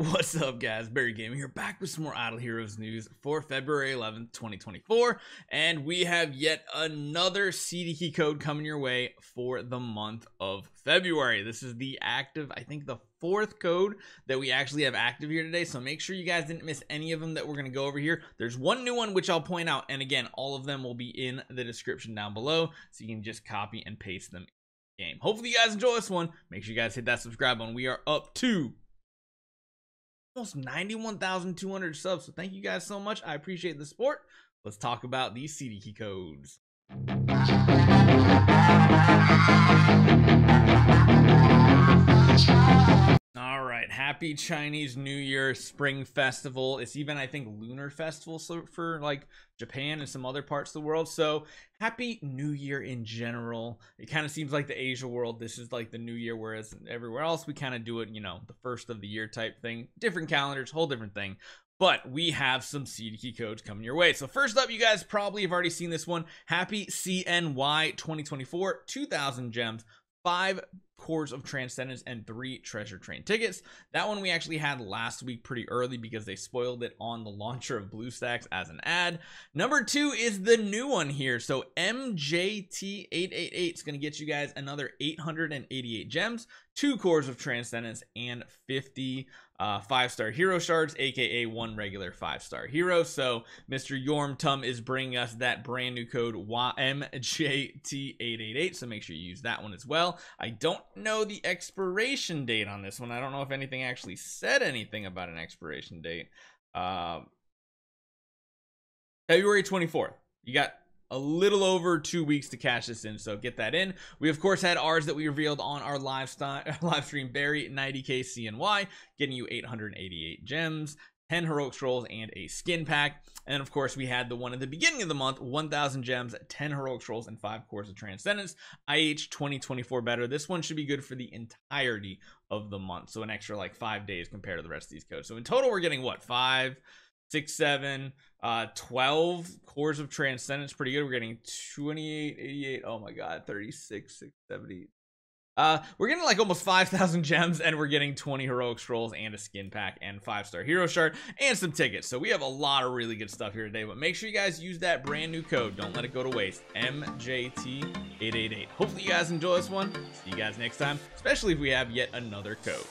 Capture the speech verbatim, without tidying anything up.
What's up, guys? Barry Gaming here, back with some more Idle Heroes news for February eleventh, twenty twenty-four. And we have yet another C D key code coming your way for the month of February. This is the active, I think the fourth code that we actually have active here today. So make sure you guys didn't miss any of them that we're going to go over here. There's one new one, which I'll point out. And again, all of them will be in the description down below. So you can just copy and paste them in the game. Hopefully you guys enjoy this one. Make sure you guys hit that subscribe button. We are up to almost ninety-one thousand two hundred subs, so thank you guys so much. I appreciate the support. Let's talk about these C D key codes. All right, happy Chinese New Year, Spring Festival. It's even, I think, Lunar Festival for like Japan and some other parts of the world. So happy New Year in general. It kind of seems like the Asia world, this is like the New Year, whereas everywhere else we kind of do it, you know, the first of the year type thing. Different calendars, whole different thing. But we have some C D key codes coming your way. So first up, you guys probably have already seen this one. HAPPYCNY twenty twenty-four, two thousand gems, five cores of transcendence, and three treasure train tickets. That one we actually had last week pretty early because they spoiled it on the launcher of Blue Stacks as an ad. Number two is the new one here. So M J T eight eight eight is going to get you guys another eight hundred eighty-eight gems, two cores of transcendence, and fifty uh, five-star hero shards, aka one regular five-star hero. So Mister Yormtum is bringing us that brand new code M J T eight eight eight. So make sure you use that one as well. I don't know the expiration date on this one. I don't know if anything actually said anything about an expiration date. Uh, February twenty-fourth. You got a little over two weeks to cash this in, so get that in. We of course had ours that we revealed on our live, live stream, Barry ninety K C N Y, getting you eight hundred eighty-eight gems, ten heroic scrolls, and a skin pack. And of course we had the one at the beginning of the month, one thousand gems, ten heroic scrolls, and five cores of transcendence, I H twenty twenty-four BETTER. This one should be good for the entirety of the month, so an extra like five days compared to the rest of these codes. So in total we're getting what, five, six, seven, uh, twelve cores of transcendence. Pretty good. We're getting twenty-eight eighty-eight. Oh my god, thirty-six, six seventy. Uh, we're getting like almost five thousand gems, and we're getting twenty heroic scrolls and a skin pack and five-star hero shard and some tickets. So we have a lot of really good stuff here today, but make sure you guys use that brand new code. Don't let it go to waste. M J T eight eight eight. Hopefully you guys enjoy this one. See you guys next time, especially if we have yet another code.